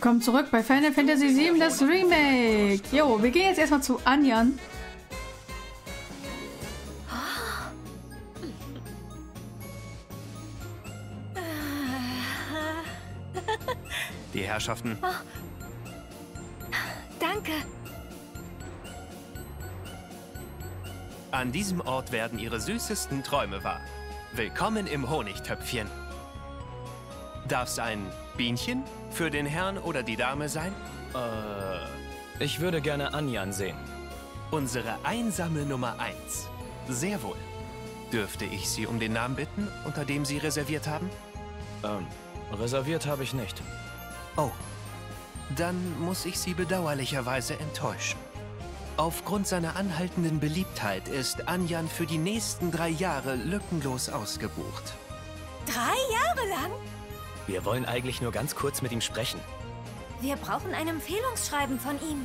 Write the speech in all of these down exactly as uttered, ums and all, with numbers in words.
Kommt zurück bei Final Fantasy sieben, das Remake. Jo, wir gehen jetzt erstmal zu Anjan. Die Herrschaften. Oh. Danke. An diesem Ort werden ihre süßesten Träume wahr. Willkommen im Honigtöpfchen. Darf's ein Bienchen für den Herrn oder die Dame sein? Äh, ich würde gerne Anjan sehen. Unsere einsame Nummer eins. Sehr wohl. Dürfte ich Sie um den Namen bitten, unter dem Sie reserviert haben? Ähm, reserviert habe ich nicht. Oh, dann muss ich Sie bedauerlicherweise enttäuschen. Aufgrund seiner anhaltenden Beliebtheit ist Anjan für die nächsten drei Jahre lückenlos ausgebucht. Drei Jahre lang? Wir wollen eigentlich nur ganz kurz mit ihm sprechen. Wir brauchen ein Empfehlungsschreiben von ihm.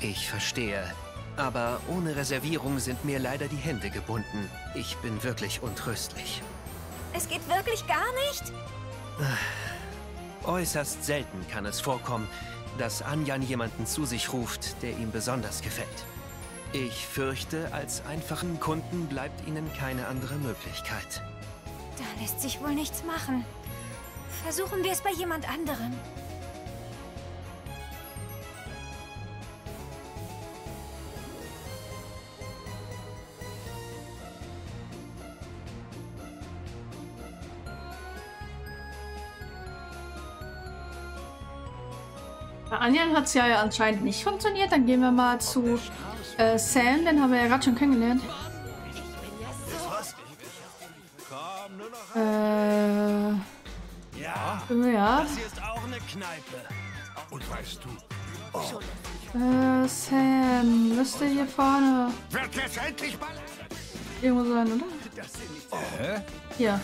Ich verstehe. Aber ohne Reservierung sind mir leider die Hände gebunden. Ich bin wirklich untröstlich. Es geht wirklich gar nicht? Äußerst selten kann es vorkommen, dass Anjan jemanden zu sich ruft, der ihm besonders gefällt. Ich fürchte, als einfachen Kunden bleibt ihnen keine andere Möglichkeit. Da lässt sich wohl nichts machen. Versuchen wir es bei jemand anderem. Bei Anjan hat es ja anscheinend nicht funktioniert. Dann gehen wir mal zu äh, Sam, den haben wir ja gerade schon kennengelernt. Äh... Ja. Ja. Das hier ist auch eine Kneipe. Und weißt du? Oh. Äh, Sam, müsste hier vorne irgendwo sein, oder? Oh. Hier.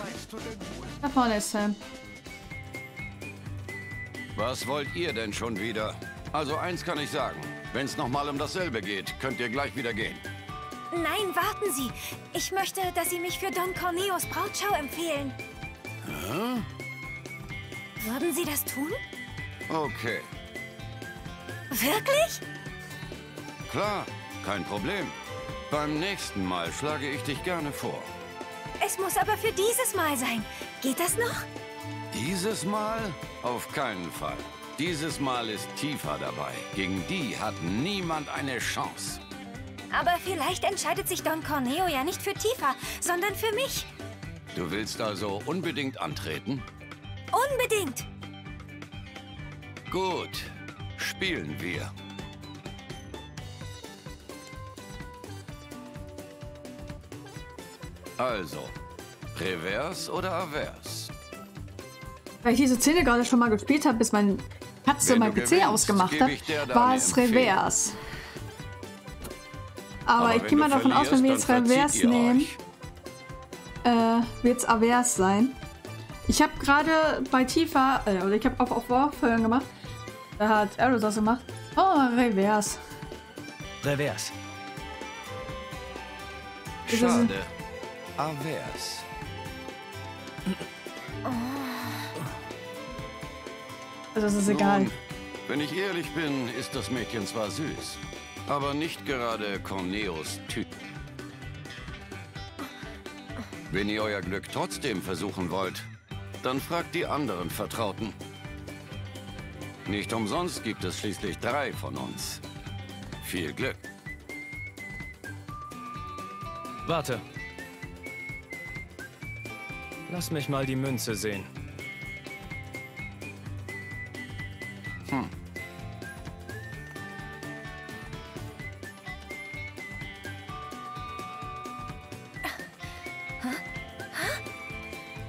Da vorne ist Sam. Was wollt ihr denn schon wieder? Also eins kann ich sagen. Wenn es nochmal um dasselbe geht, könnt ihr gleich wieder gehen. Nein, warten Sie. Ich möchte, dass Sie mich für Don Corneos Brautschau empfehlen. Hm? Würden Sie das tun? Okay. Wirklich? Klar, kein Problem. Beim nächsten Mal schlage ich dich gerne vor. Es muss aber für dieses Mal sein. Geht das noch? Dieses Mal? Auf keinen Fall. Dieses Mal ist Tifa dabei. Gegen die hat niemand eine Chance. Aber vielleicht entscheidet sich Don Corneo ja nicht für Tifa, sondern für mich. Du willst also unbedingt antreten? Unbedingt! Gut, spielen wir. Also, Revers oder Avers? Weil ich diese Szene gerade schon mal gespielt habe, bis meine Katze mein P C ausgemacht hat, war es Revers. Aber ich gehe mal davon aus, wenn wir jetzt Revers nehmen, äh, wird es Avers sein. Ich habe gerade bei Tifa, äh, oder ich habe auch auf Warfilm gemacht, da hat Aerith das gemacht. Oh, Revers. Revers. Schade. Avers. Oh. Also es ist egal. Nun, wenn ich ehrlich bin, ist das Mädchen zwar süß, aber nicht gerade Corneos Typ. Wenn ihr euer Glück trotzdem versuchen wollt, dann fragt die anderen Vertrauten. Nicht umsonst gibt es schließlich drei von uns. Viel Glück. Warte. Lass mich mal die Münze sehen. Hm.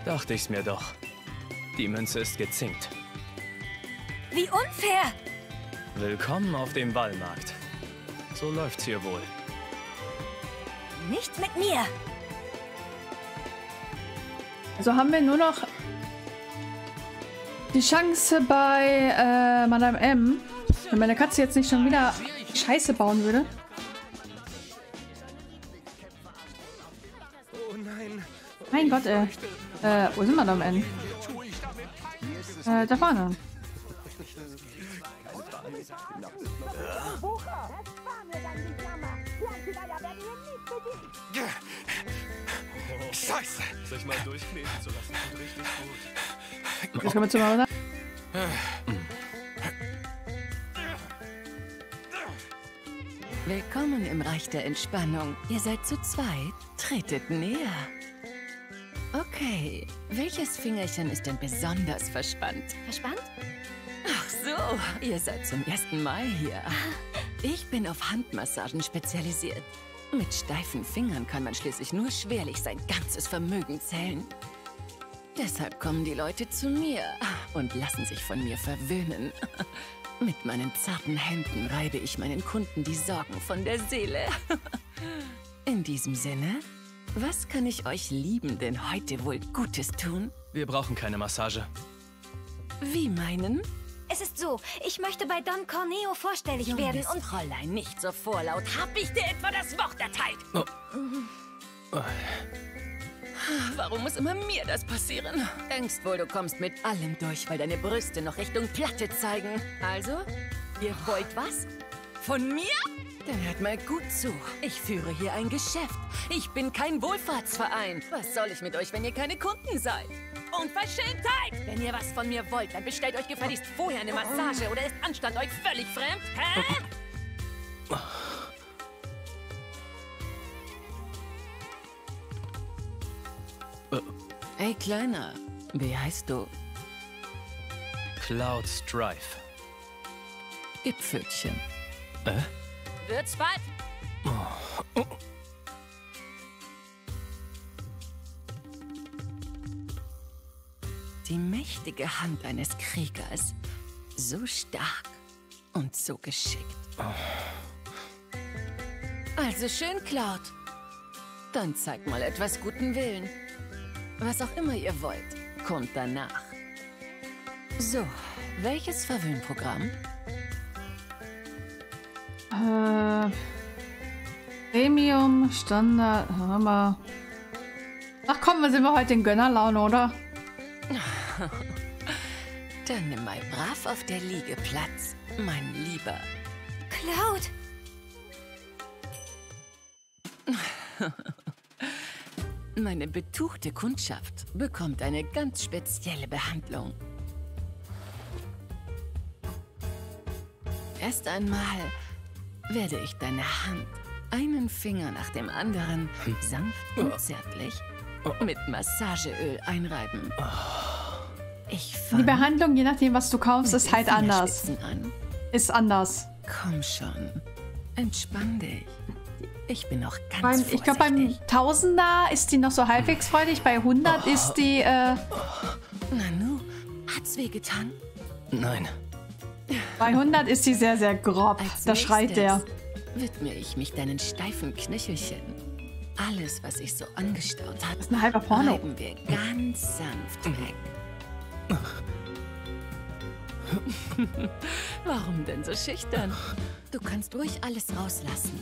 Dachte ich's mir doch. Die Münze ist gezinkt. Wie unfair! Willkommen auf dem Wallmarkt. So läuft's hier wohl. Nicht mit mir! Also haben wir nur noch die Chance bei äh, Madame M. Wenn meine Katze jetzt nicht schon wieder Scheiße bauen würde. Mein Gott, ey. Äh, wo sind Madame M? Äh, da vorne. Scheiße! Sich mal durchkneten zu lassen, tut richtig gut. Jetzt kommen wir zum Auto. Willkommen im Reich der Entspannung. Ihr seid zu zweit. Tretet näher. Okay, welches Fingerchen ist denn besonders verspannt? Verspannt? Ach so, ihr seid zum ersten Mal hier. Ich bin auf Handmassagen spezialisiert. Mit steifen Fingern kann man schließlich nur schwerlich sein ganzes Vermögen zählen. Deshalb kommen die Leute zu mir und lassen sich von mir verwöhnen. Mit meinen zarten Händen reibe ich meinen Kunden die Sorgen von der Seele. In diesem Sinne... Was kann ich euch Liebenden heute wohl Gutes tun? Wir brauchen keine Massage. Wie meinen? Es ist so, ich möchte bei Don Corneo vorstellig Junges werden und... Fräulein, nicht so vorlaut. Hab ich dir etwa das Wort erteilt? Oh. Oh. Warum muss immer mir das passieren? Denkst wohl, du kommst mit allem durch, weil deine Brüste noch Richtung Platte zeigen. Also, ihr wollt was? Von mir? Dann hört mal gut zu. Ich führe hier ein Geschäft. Ich bin kein Wohlfahrtsverein. Was soll ich mit euch, wenn ihr keine Kunden seid? Unverschämtheit! Wenn ihr was von mir wollt, dann bestellt euch gefälligst vorher eine Massage oder ist Anstand euch völlig fremd? Hä? Hey, Kleiner. Wie heißt du? Cloud Strife. Gipfelchen. Hä? Äh? Wird's bald? Oh. Oh. Die mächtige Hand eines Kriegers. So stark und so geschickt. Oh. Also schön, Cloud. Dann zeig mal etwas guten Willen. Was auch immer ihr wollt, kommt danach. So, welches Verwöhnprogramm? Äh, Premium, Standard, haben wir. Ach komm, wir sind wir heute in Gönnerlaune, oder? Dann nimm mal brav auf der Liege Platz, mein Lieber. Cloud! Meine betuchte Kundschaft bekommt eine ganz spezielle Behandlung. Erst einmal werde ich deine Hand, einen Finger nach dem anderen, sanft und zärtlich mit Massageöl einreiben. Ich die Behandlung, je nachdem, was du kaufst, ist halt anders. An. Ist anders. Komm schon, entspann dich. Ich bin noch ganz beim, ich glaube, beim Tausender ist die noch so halbwegs freudig, bei hundert oh. ist die... Äh, Nanu, hat's wehgetan? Nein. Bei hundert ist sie sehr, sehr grob. Als da schreit der. Widme ich mich deinen steifen Knöchelchen. Alles, was ich so angestaut hat, ist ein halber Porno. Bleiben wir ganz sanft weg. Warum denn so schüchtern? Du kannst ruhig alles rauslassen.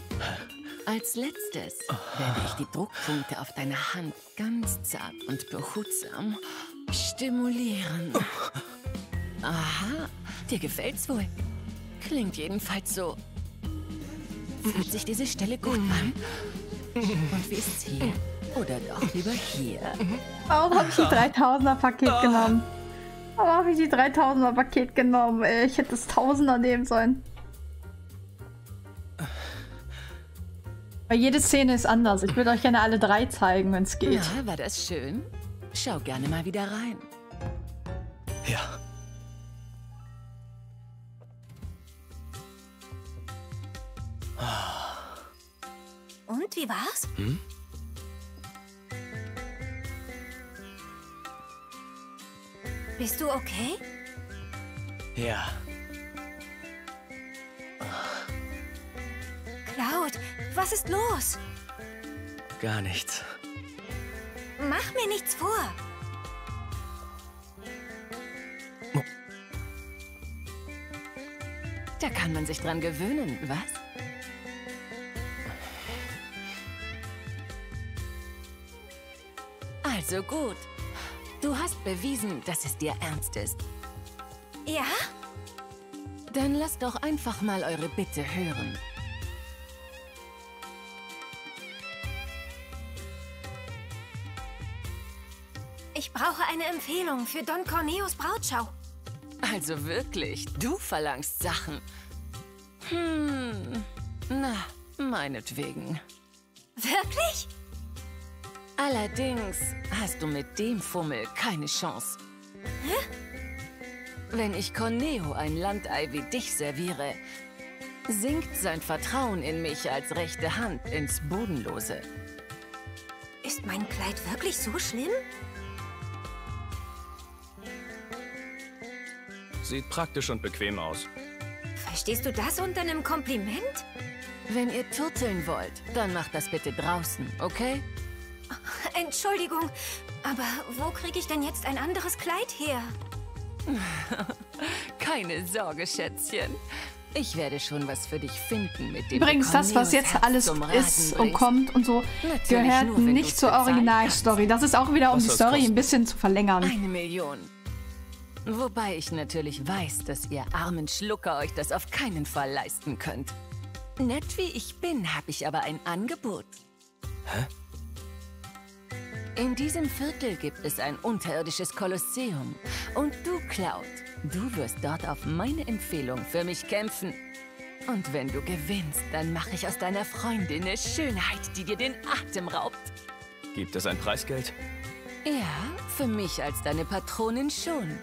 Als letztes werde ich die Druckpunkte auf deiner Hand ganz zart und behutsam stimulieren. Aha. Dir gefällt's wohl. Klingt jedenfalls so. Fühlt sich diese Stelle gut an? Und wie ist's hier? Oder doch lieber hier? Warum habe ich die dreitausender-Paket genommen? Warum habe ich die dreitausender-Paket genommen? Ich hätte das tausender nehmen sollen. Weil jede Szene ist anders. Ich würde euch gerne alle drei zeigen, wenn's geht. Na, war das schön? Schau gerne mal wieder rein. Ja. Und wie war's? Hm? Bist du okay? Ja. Cloud, was ist los? Gar nichts. Mach mir nichts vor. Oh. Da kann man sich dran gewöhnen, was? Also gut. Du hast bewiesen, dass es dir ernst ist. Ja? Dann lasst doch einfach mal eure Bitte hören. Ich brauche eine Empfehlung für Don Corneos Brautschau. Also wirklich, du verlangst Sachen. Hm, na, meinetwegen. Wirklich? Allerdings hast du mit dem Fummel keine Chance. Hä? Wenn ich Corneo ein Landei wie dich serviere, sinkt sein Vertrauen in mich als rechte Hand ins Bodenlose. Ist mein Kleid wirklich so schlimm? Sieht praktisch und bequem aus. Verstehst du das unter einem Kompliment? Wenn ihr turteln wollt, dann macht das bitte draußen, okay? Entschuldigung, aber wo kriege ich denn jetzt ein anderes Kleid her? Keine Sorge, Schätzchen. Ich werde schon was für dich finden mit dem. Übrigens, das, was jetzt alles ist und kommt und so, gehört nicht zur Originalstory. Das ist auch wieder, um die Story ein bisschen zu verlängern. Eine Million. Wobei ich natürlich weiß, dass ihr armen Schlucker euch das auf keinen Fall leisten könnt. Nett wie ich bin, habe ich aber ein Angebot. Hä? In diesem Viertel gibt es ein unterirdisches Kolosseum. Und du, Cloud, du wirst dort auf meine Empfehlung für mich kämpfen. Und wenn du gewinnst, dann mache ich aus deiner Freundin eine Schönheit, die dir den Atem raubt. Gibt es ein Preisgeld? Ja, für mich als deine Patronin schon.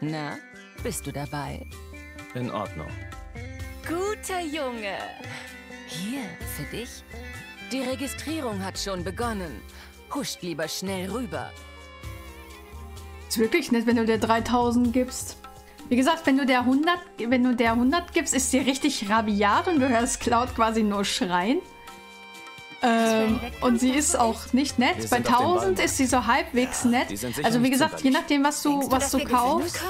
Na, bist du dabei? In Ordnung. Guter Junge! Hier, für dich. Die Registrierung hat schon begonnen. Huscht lieber schnell rüber. Ist wirklich nett, wenn du dir dreitausend gibst. Wie gesagt, wenn du der hundert, wenn du der hundert gibst, ist sie richtig rabiat und du hörst Cloud quasi nur schreien. Ähm, und sie ist auch nicht nett. Bei tausend ist sie so halbwegs nett. Also wie gesagt, je nachdem, was du, was du kaufst,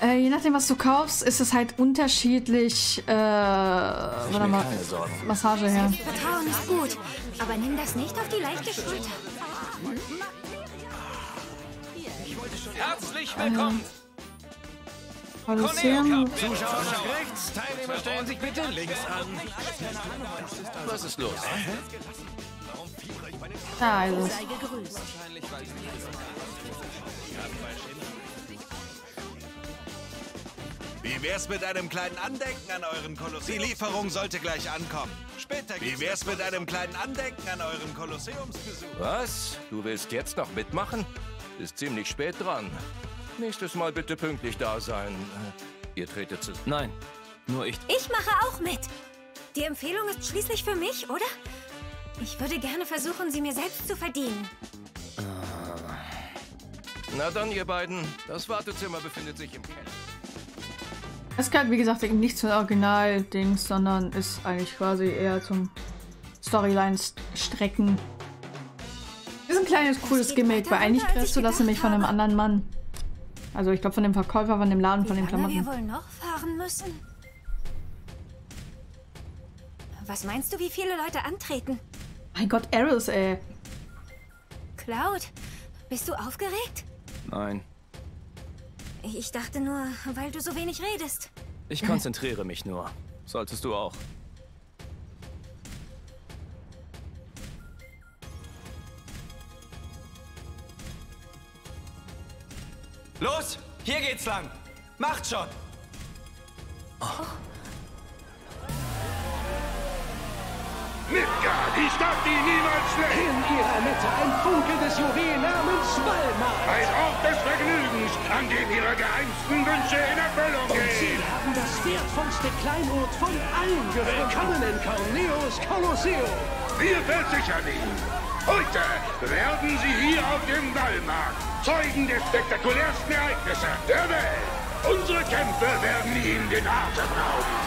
äh, je nachdem, was du kaufst, ist es halt unterschiedlich. Äh, warte mal, Massage her. Vertrauen ist gut, aber nimm das nicht auf die leichte Schulter. Herzlich willkommen. Kolosseum. Zuschauer nach rechts, Teilnehmer stellen sich bitte links an. Was ist los? Da also. Wie wär's mit einem kleinen Andenken an eurem Kolosseum? Die Lieferung sollte gleich ankommen. Später. Wie wär's mit einem kleinen Andenken an eurem Kolosseumsbesuch? Was? Du willst jetzt noch mitmachen? Ist ziemlich spät dran. Nächstes Mal bitte pünktlich da sein. Ihr tretet zu... Nein, nur ich. Ich mache auch mit. Die Empfehlung ist schließlich für mich, oder? Ich würde gerne versuchen, sie mir selbst zu verdienen. Na dann, ihr beiden. Das Wartezimmer befindet sich im Keller. Es gehört, wie gesagt, eben nicht zum Original-Dings, sondern ist eigentlich quasi eher zum Storylines-Strecken. Ist ein kleines, cooles Gimmick, weil eigentlich kriegst du das nämlich von einem anderen Mann. Also ich glaube von dem Verkäufer, von dem Laden, von den Klamotten. Wir wohl noch fahren müssen? Was meinst du, wie viele Leute antreten? Mein Gott, Aerith, ey. Cloud, bist du aufgeregt? Nein. Ich dachte nur, weil du so wenig redest. Ich konzentriere mich nur. Solltest du auch. Los, hier geht's lang. Macht schon. Oh. Midgar, die Stadt, die niemals schläft. In ihrer Mitte ein funkelndes Juwel namens Wallmarkt. Ein Ort des Vergnügens, an dem ihre geheimsten Wünsche in Erfüllung gehen. Und sie haben das wertvollste Kleinod von allen gehört. Willkommen in Corneos Kolosseum. Wir versichern ihn. Heute werden Sie hier auf dem Wallmarkt Zeugen der spektakulärsten Ereignisse der Welt. Unsere Kämpfe werden Ihnen den Atem rauben.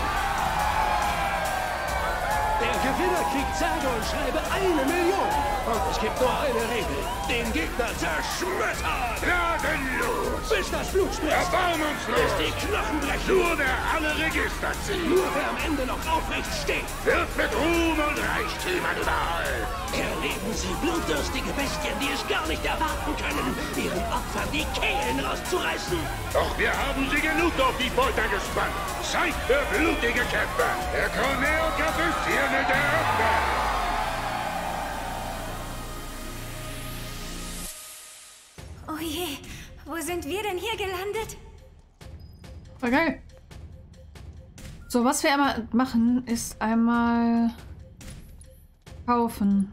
Der Gewinner kriegt sage und schreibe eine Million. Und es gibt nur eine Regel. Den Gegner zerschmettern. Gnadenlos. Bis das Blut spritzt. Erbarmungslos. Bis die Knochen brechen. Nur wer alle Register zieht. Nur wer am Ende noch aufrecht steht. Wird mit Ruhm und Reichtümern überall. Erleben Sie blutdurstige Bestien, die es gar nicht erwarten können, ihren Opfern die Kehlen rauszureißen. Doch wir haben sie genug auf die Folter gespannt. Zeit für blutige Kämpfe. Der Corneo Cup ist hier mit der Öffnung. Oh je, wo sind wir denn hier gelandet? Okay. So, was wir einmal machen, ist einmal kaufen.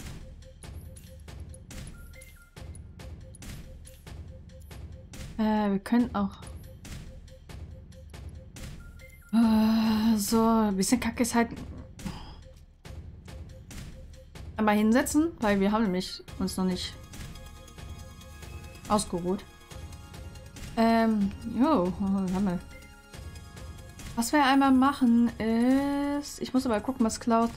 Äh, wir können auch. Äh, so, ein bisschen kacke ist halt. Einmal hinsetzen, weil wir haben nämlich uns noch nicht ausgeruht. Ähm, jo, Hammer. Was wir einmal machen ist... Ich muss aber gucken, was Cloud...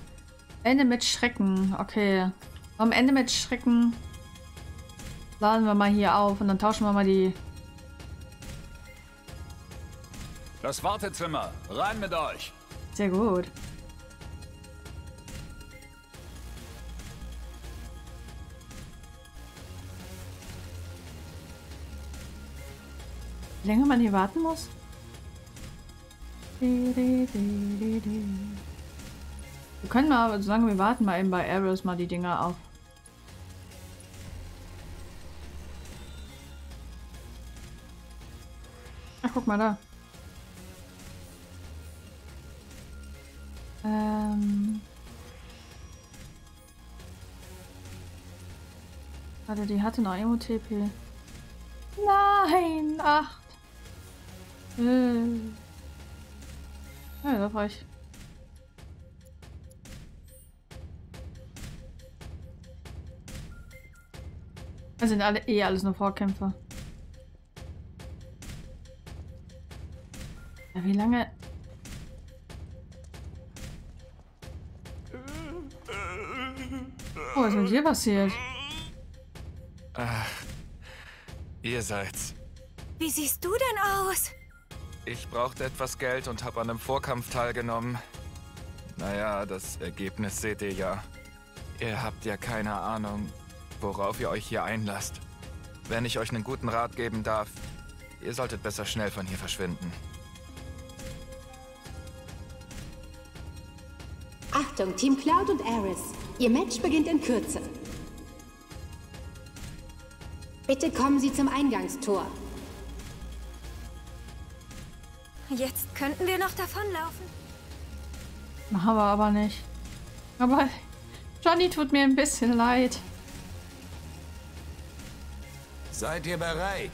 Ende mit Schrecken. Okay. Am Ende mit Schrecken laden wir mal hier auf und dann tauschen wir mal die... Das Wartezimmer. Rein mit euch. Sehr gut. Wie lange man hier warten muss? Wir können mal, solange wir warten, mal eben bei Aerith mal die Dinger auf. Ach, guck mal da. Ähm. Warte, die hatte noch irgendwo T P. Nein! Ach! Hm. Ja, da war ich. Das sind alle eh alles nur Vorkämpfer. Ja, wie lange? Oh, was ist mit dir passiert? Ach, ihr seid's. Wie siehst du denn aus? Ich brauchte etwas Geld und habe an einem Vorkampf teilgenommen. Naja, das Ergebnis seht ihr ja. Ihr habt ja keine Ahnung, worauf ihr euch hier einlasst. Wenn ich euch einen guten Rat geben darf, ihr solltet besser schnell von hier verschwinden. Achtung, Team Cloud und Aerith. Ihr Match beginnt in Kürze. Bitte kommen Sie zum Eingangstor. Jetzt könnten wir noch davonlaufen. Machen wir aber nicht. Aber Johnny tut mir ein bisschen leid. Seid ihr bereit?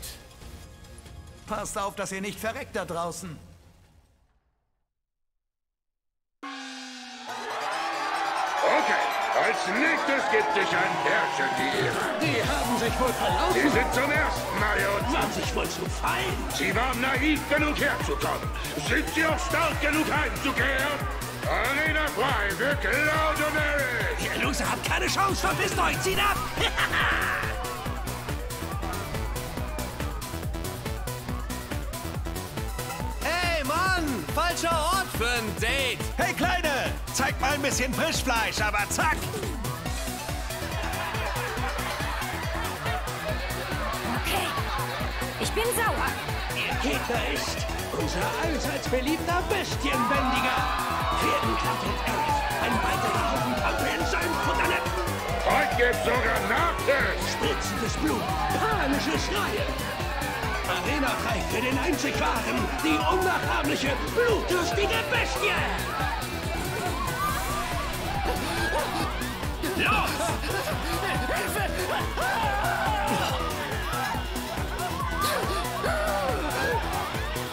Passt auf, dass ihr nicht verreckt da draußen. Okay, als nächstes gibt sich ein Pärchen die Ehre. Die haben sich wohl verlaufen. Sie sind zum ersten Mal hier unten. Waren sich wohl zu fein. Sie waren naiv genug herzukommen. Sind sie auch stark genug heimzukehren? Arena frei für Cloud und Aerith. Ihr Loser habt keine Chance, verpisst euch, zieht ab! Falscher Ort für ein Date. Hey Kleine, zeig mal ein bisschen Frischfleisch, aber zack. Okay, ich bin sauer. Der Gegner ist unser allseits beliebter Bestienbändiger. Werden Cloud und Aerith ein weiterer Haufen Pappe in seinem Futternet. Heute gibt's sogar Nachtisch. Spritzendes Blut, panische Schreie. Arena frei für den einzig wahren, die unnachahmliche, blutdurstige Bestie! Los! Hilfe!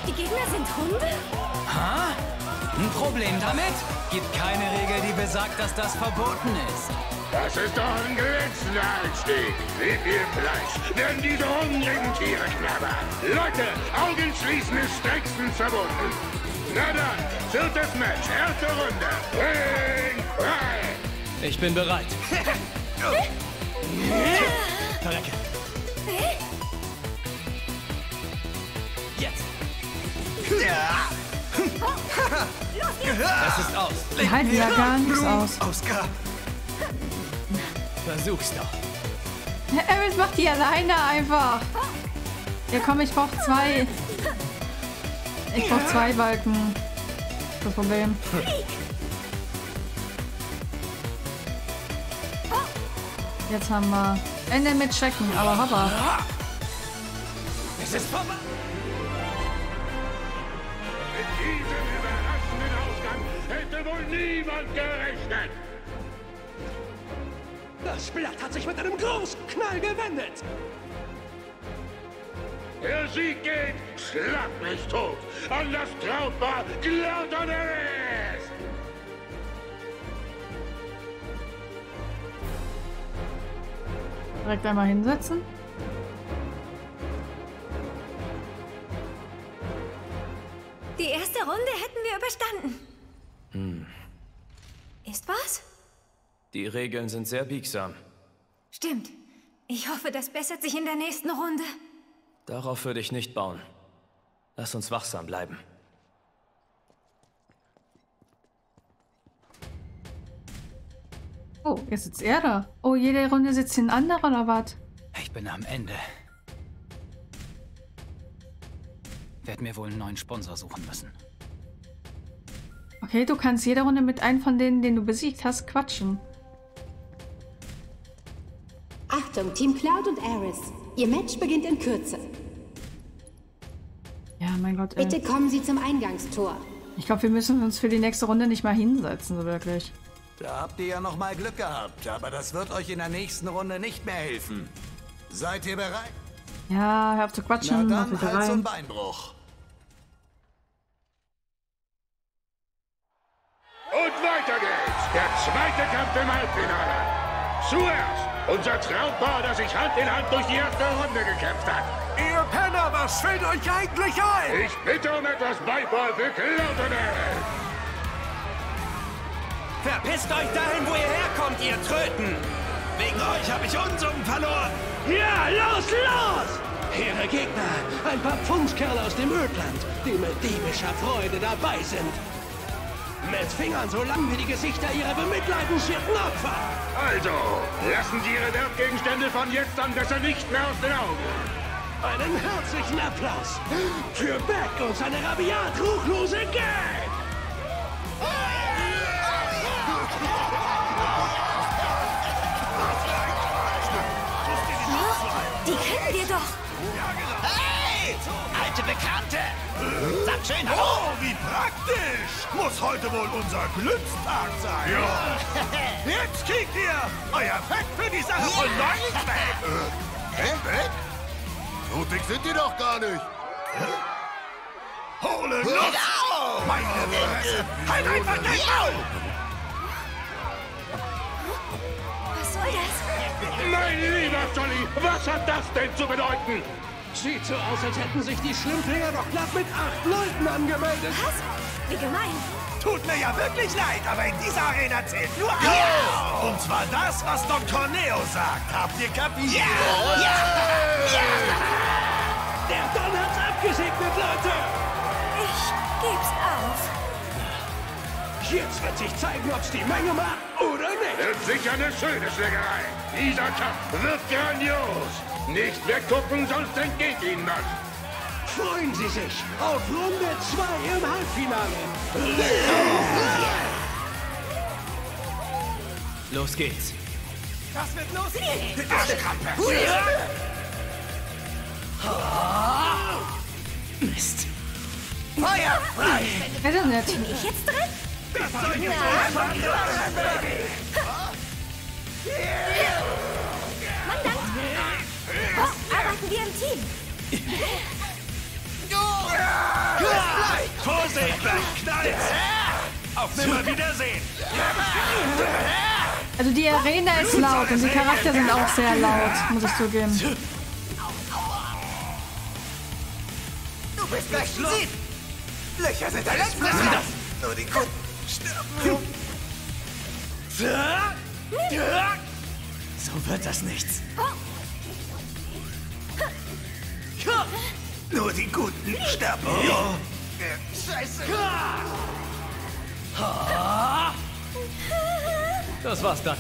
Die Gegner sind Hunde? Ha? Ein Problem damit? Gibt keine Regel, die besagt, dass das verboten ist. Das ist doch ein glänzender Einstieg. Wie viel Fleisch werden diese hungrigen Tiere knabbern? Leute, Augen schließen ist strengstens verboten. Na dann, viertes Match, erste Runde. Ring frei! Ich bin bereit. Verrecke. Jetzt. Das ist aus. Leg halt ja gar nichts aus. Ausgabe. Versuch's doch. Aerith macht die alleine einfach. Ja komm, ich brauch zwei. Ich brauch zwei Balken. Das Problem. Jetzt haben wir Ende mit Checken, aber hoppla. Es ist vorbei. Mit diesem überraschenden Ausgang hätte wohl niemand gerechnet. Das Blatt hat sich mit einem Großknall gewendet. Der Sieg geht schlapplich tot an das trautbar glatternde Rest. Direkt einmal hinsetzen. Die erste Runde hätten wir überstanden. Hm. Ist was? Die Regeln sind sehr biegsam. Stimmt. Ich hoffe, das bessert sich in der nächsten Runde. Darauf würde ich nicht bauen. Lass uns wachsam bleiben. Oh, jetzt sitzt er da. Oh, jede Runde sitzt ein anderer oder was? Ich bin am Ende. Werd mir wohl einen neuen Sponsor suchen müssen. Okay, du kannst jede Runde mit einem von denen, den du besiegt hast, quatschen. Achtung, Team Cloud und Aerith. Ihr Match beginnt in Kürze. Ja, mein Gott. Bitte ey. kommen Sie zum Eingangstor. Ich glaube, wir müssen uns für die nächste Runde nicht mal hinsetzen, so wirklich. Da habt ihr ja noch mal Glück gehabt, aber das wird euch in der nächsten Runde nicht mehr helfen. Seid ihr bereit? Ja, hör auf zu quatschen. Na dann, Hals- und Beinbruch. Und weiter geht's. Der zweite Kampf im Halbfinale. Zuerst unser Traumpaar, das sich Hand in Hand durch die erste Runde gekämpft hat. Ihr Penner, was fällt euch eigentlich ein? Ich bitte um etwas Beifall für Cloud. Verpisst euch dahin, wo ihr herkommt, ihr Tröten! Wegen euch habe ich Unsummen verloren! Ja, los, los! Ihre Gegner, ein paar Pfunkskerle aus dem Ödland, die mit diebischer Freude dabei sind. Mit Fingern so lang wie die Gesichter ihrer bemitleidenswerten Opfer. Also, lassen Sie Ihre Wertgegenstände von jetzt an besser nicht mehr aus den Augen. Einen herzlichen Applaus für Beck und seine rabiat ruchlose Gang! Die kennen wir doch! Hey! Alte Bekannte! Sag schön hallo! Oh, wie praktisch! Muss heute wohl unser Glückstag sein! Ja! Jetzt kriegt ihr euer Fett für die Sache von Leuten weg! Hä? Weg? So dick sind die doch gar nicht! Hole Nuss! Meine Fresse! Halt einfach dein Maul! Was soll das? Mein lieber Jolly, was hat das denn zu bedeuten? Sieht so aus, als hätten sich die Schlimmfinger doch glatt mit acht Leuten angemeldet. Was? Wie gemein. Tut mir ja wirklich leid, aber in dieser Arena zählt nur eins. Ja. Und zwar das, was Don Corneo sagt. Habt ihr kapiert? Ja. Ja. Ja. Ja. Der Don hat's abgesegnet, Leute. Ich geb's auf. Jetzt wird sich zeigen, ob's die Menge macht oder nicht. Wird sicher eine schöne Schlägerei. Dieser Kampf wird grandios! Nicht weggucken, sonst entgeht Ihnen was! Freuen Sie sich auf Runde zwei im Halbfinale! Los geht's! Das wird losgehen! Die Arschkrampe! Ja. Mist! Feuer frei! Bin ich jetzt drin? Das soll ich jetzt Man dankt! Oh, arbeiten wir im Team! Vorsicht, gleich knallt's! Auf Nimmerwiedersehen! Also die Arena ist laut und die Charakter sind auch sehr laut, muss ich zugeben. Du bist gleich schluss! Löcher sind alles Löcher! Nur die Kunden sterben! So wird das nichts. Nur die Guten sterben. Ja. Scheiße. Das war's dann.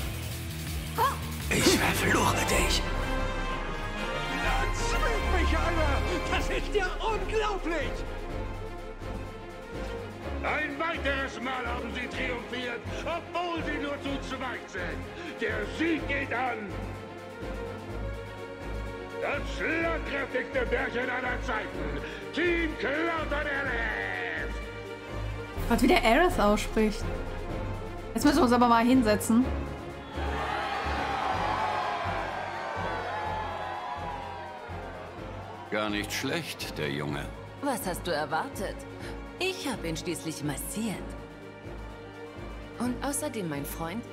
Ich verfluche dich. Das fühlt mich alle. Das ist ja unglaublich. Ein weiteres Mal haben sie triumphiert, obwohl sie nur zu zweit sind. Der Sieg geht an. Das schlagkräftigste Bärchen aller Zeiten. Team Cloud an Aerith. Gott, wie der Aerith ausspricht. Jetzt müssen wir uns aber mal hinsetzen. Gar nicht schlecht, der Junge. Was hast du erwartet? Ich habe ihn schließlich massiert. Und außerdem, mein Freund,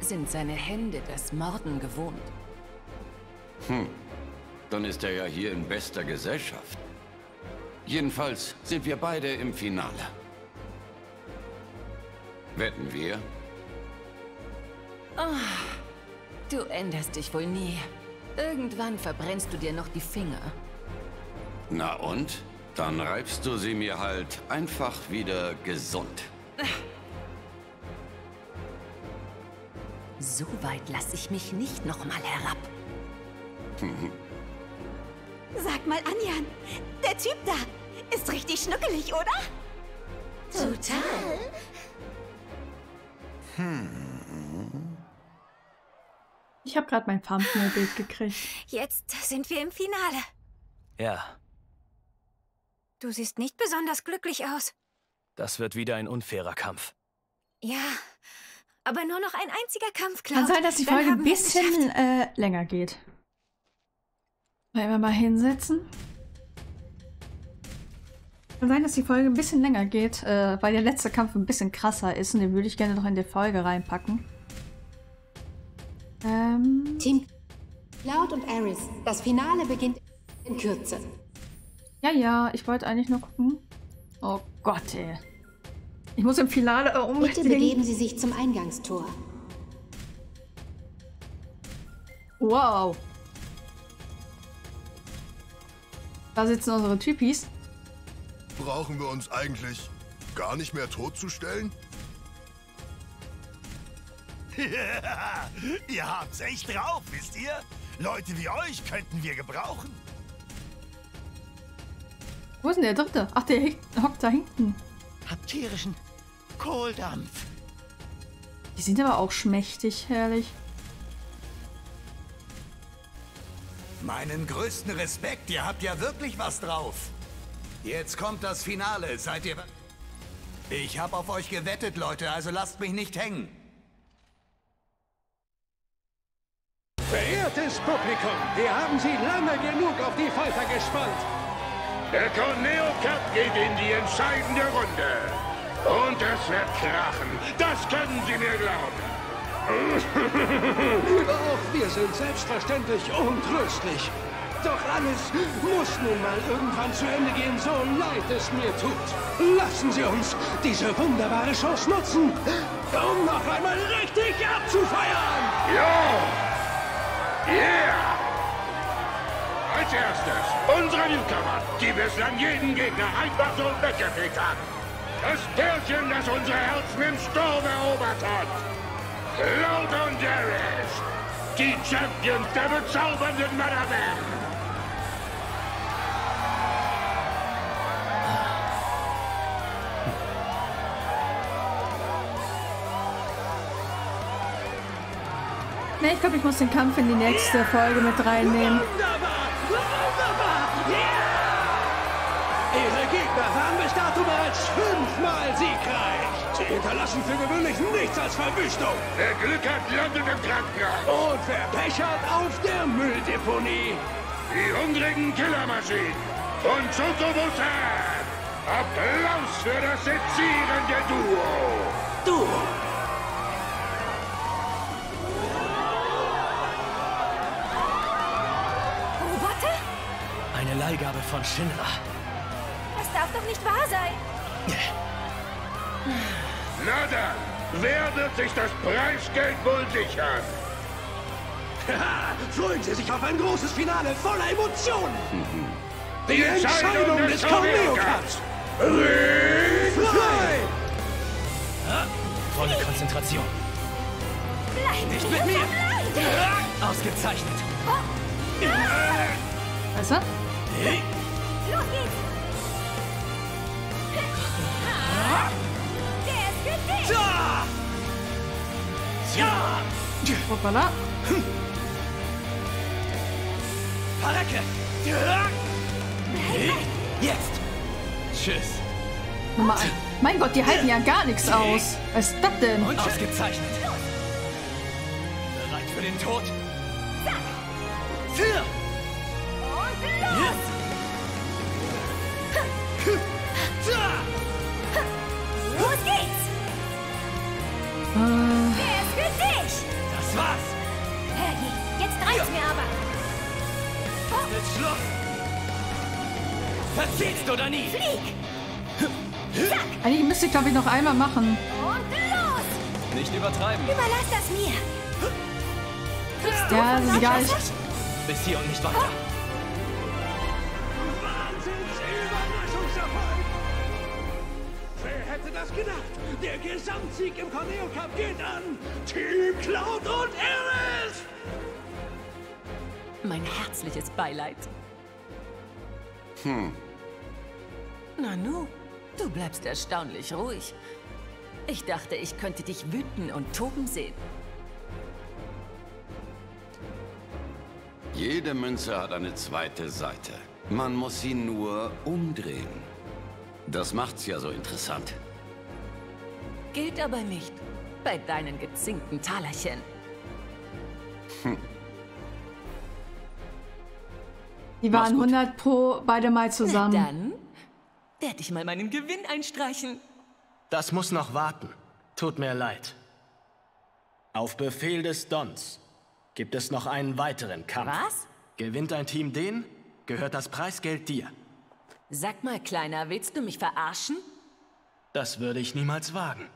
sind seine Hände das Morden gewohnt. Hm, dann ist er ja hier in bester Gesellschaft. Jedenfalls sind wir beide im Finale. Wetten wir? Oh, du änderst dich wohl nie. Irgendwann verbrennst du dir noch die Finger. Na und? Dann reibst du sie mir halt einfach wieder gesund. So weit lasse ich mich nicht nochmal herab. Sag mal, Anjan, der Typ da ist richtig schnuckelig, oder? Total. Hm. Ich habe gerade mein Thumbnail-Bild gekriegt. Jetzt sind wir im Finale. Ja. Du siehst nicht besonders glücklich aus. Das wird wieder ein unfairer Kampf. Ja, aber nur noch ein einziger Kampf, Cloud. Kann sein, dass die Folge ein bisschen äh, länger geht. Wollen wir mal hinsetzen? Kann sein, dass die Folge ein bisschen länger geht, äh, weil der letzte Kampf ein bisschen krasser ist und den würde ich gerne noch in die Folge reinpacken. Ähm... Team Cloud und Aerith. Das Finale beginnt in Kürze. Ja, ja, ich wollte eigentlich noch gucken. Oh Gott, ey. Ich muss im Finale unbedingt... Bitte begeben Sie sich zum Eingangstor. Wow. Da sitzen unsere Typis. Brauchen wir uns eigentlich gar nicht mehr totzustellen? Ihr habt's echt drauf, wisst ihr? Leute wie euch könnten wir gebrauchen. Wo ist denn der dritte? Ach, der hockt da hinten. Hab tierischen Kohldampf. Die sind aber auch schmächtig, herrlich. Meinen größten Respekt, ihr habt ja wirklich was drauf. Jetzt kommt das Finale, seid ihr... Ich hab auf euch gewettet, Leute, also lasst mich nicht hängen. Verehrtes Publikum, wir haben Sie lange genug auf die Folter gespannt. Der Corneo Cup geht in die entscheidende Runde. Und es wird krachen. Das können Sie mir glauben. Auch wir sind selbstverständlich untröstlich. Doch alles muss nun mal irgendwann zu Ende gehen, so leid es mir tut. Lassen Sie uns diese wunderbare Chance nutzen, um noch einmal richtig abzufeiern. Ja! Yeah! Als erstes, unsere Newcomer, die bislang jeden Gegner einfach so weggefegt haben. Das Pärchen, das unsere Herzen im Sturm erobert hat. Cloud und Aerith, die Champions der bezaubernden Madame M. Ne, ich glaube, ich muss den Kampf in die nächste Folge mit reinnehmen. Ihre Gegner waren bis dato bereits fünfmal siegreich. Sie hinterlassen für gewöhnlich nichts als Verwüstung. Wer Glück hat, landet im Krankenhaus. Und wer Pech hat, auf der Mülldeponie. Die hungrigen Killermaschinen und Zuckerbusse. Applaus für das sezierende Duo. Duo. Roboter? Eine Leihgabe von Shinra. Das darf doch nicht wahr sein. Nada! Wer wird sich das Preisgeld wohl sichern? Haha, freuen Sie sich auf ein großes Finale voller Emotionen! Die, Die Entscheidung, Entscheidung des Corneo Cups! Ring frei! Ah, volle Konzentration! Bleib nicht mit mir! Ah, ausgezeichnet! Oh. Ah. Also? Hey. Los geht's! Der ist für dich! Ja! Ja! Hoppala! Parecke! Jetzt! Tschüss! Nummer eins. Mein Gott, die halten ja gar nichts aus! Was ist das denn? Und ausgezeichnet! Bereit für den Tod? Vier! Und los! Los geht's! Äh. Der ist für dich! Das war's! Herrje, jetzt reicht's mir aber! Oh. Jetzt Schluss! Verziehst oder nie! Flieg! Zack! Eigentlich müsste ich, glaube ich, noch einmal machen. Und los! Nicht übertreiben! Überlass das mir! Kriegst du ja, das egal. Bis hier und nicht weiter. Oh. Das gedacht. Der Gesamtsieg im Corneo Cup geht an Team Cloud und Aerith! Mein herzliches Beileid. Hm. Nanu, du bleibst erstaunlich ruhig. Ich dachte, ich könnte dich wüten und toben sehen. Jede Münze hat eine zweite Seite. Man muss sie nur umdrehen. Das macht's ja so interessant. Gilt aber nicht bei deinen gezinkten Talerchen. Hm. Die waren hundert pro beide mal zusammen. Na dann werde ich mal meinen Gewinn einstreichen. Das muss noch warten. Tut mir leid. Auf Befehl des Dons gibt es noch einen weiteren Kampf. Was? Gewinnt ein Team den, gehört das Preisgeld dir. Sag mal, Kleiner, willst du mich verarschen? Das würde ich niemals wagen.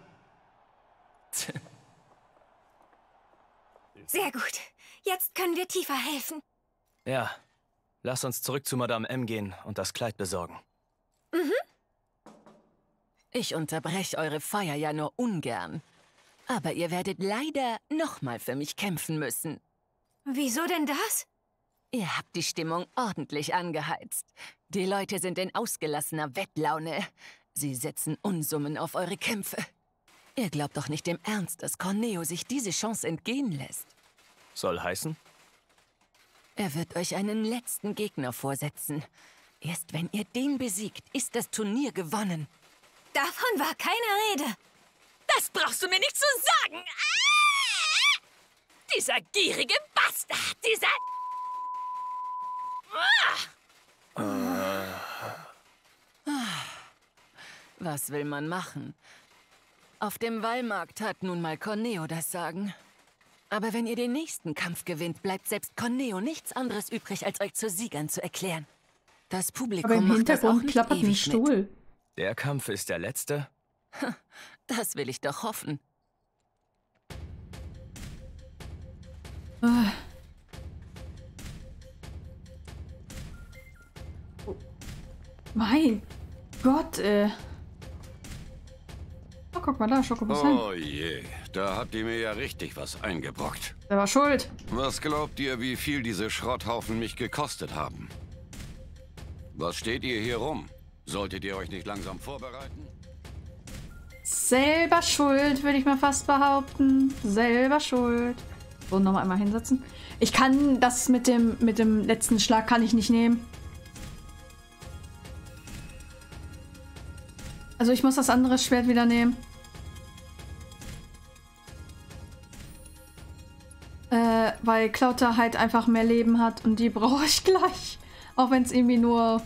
Sehr gut. Jetzt können wir Tifa helfen. Ja. Lass uns zurück zu Madame M gehen und das Kleid besorgen. Mhm. Ich unterbreche eure Feier ja nur ungern. Aber ihr werdet leider nochmal für mich kämpfen müssen. Wieso denn das? Ihr habt die Stimmung ordentlich angeheizt. Die Leute sind in ausgelassener Wettlaune. Sie setzen Unsummen auf eure Kämpfe. Ihr glaubt doch nicht im Ernst, dass Corneo sich diese Chance entgehen lässt. Soll heißen? Er wird euch einen letzten Gegner vorsetzen. Erst wenn ihr den besiegt, ist das Turnier gewonnen. Davon war keine Rede. Das brauchst du mir nicht zu sagen. Ah! Dieser gierige Bastard, dieser... Ah! Ah. Was will man machen? Auf dem Wallmarkt hat nun mal Corneo das Sagen. Aber wenn ihr den nächsten Kampf gewinnt, bleibt selbst Corneo nichts anderes übrig, als euch zu Siegern zu erklären. Das Publikum Aber im Hintergrund macht das auch nicht klappert ewig ein Stuhl. Mit. Der Kampf ist der letzte? Das will ich doch hoffen. Ah. Oh. Mein Gott, äh... Oh, guck mal da, Schokobus. Oh je, da habt ihr mir ja richtig was eingebrockt. Der war schuld. Was glaubt ihr, wie viel diese Schrotthaufen mich gekostet haben? Was steht ihr hier rum? Solltet ihr euch nicht langsam vorbereiten? Selber schuld, würde ich mal fast behaupten. Selber schuld. So, nochmal einmal hinsetzen. Ich kann das mit dem, mit dem letzten Schlag kann ich nicht nehmen. Also ich muss das andere Schwert wieder nehmen. Äh, weil Cloud da halt einfach mehr Leben hat und die brauche ich gleich. Auch wenn es irgendwie nur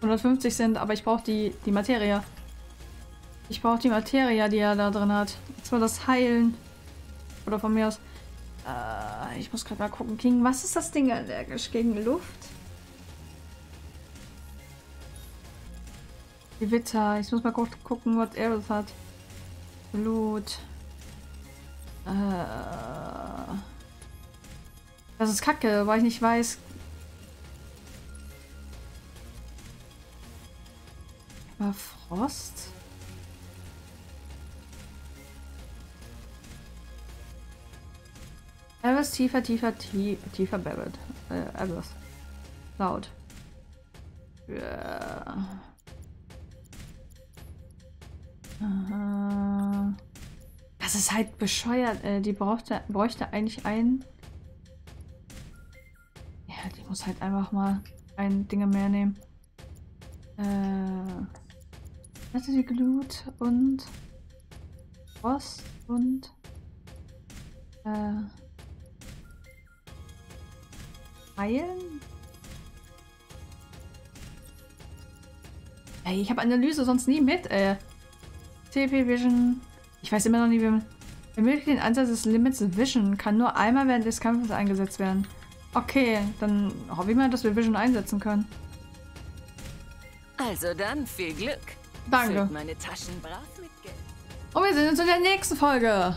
hundertfünfzig sind, aber ich brauche die, die Materie. Ich brauche die Materie, die er da drin hat. Jetzt soll das heilen. Oder von mir aus. Äh, ich muss gerade mal gucken. Gegen was ist das Ding allergisch? Gegen Luft? Gewitter. Ich muss mal gucken, was Aerith hat. Blut. Äh, das ist kacke, weil ich nicht weiß. Über Frost? Aerith, Tifa, Tifa, Tifa, Tifa, Barrett. Äh, Aerith. Laut. Yeah. Uh, das ist halt bescheuert. Äh, die brauchte, bräuchte eigentlich einen. Ja, die muss halt einfach mal ein Ding mehr nehmen. Äh. Also die Glut und Frost und. Äh. Heilen? Ey, ich habe Analyse sonst nie mit, ey. T P Vision. Ich weiß immer noch nicht, wie man. Ermöglicht den Ansatz des Limits Vision. Kann nur einmal während des Kampfes eingesetzt werden. Okay, dann hoffe ich mal, dass wir Vision einsetzen können. Also dann viel Glück. Danke. Meine Taschen brav mit Geld. Und wir sehen uns in der nächsten Folge.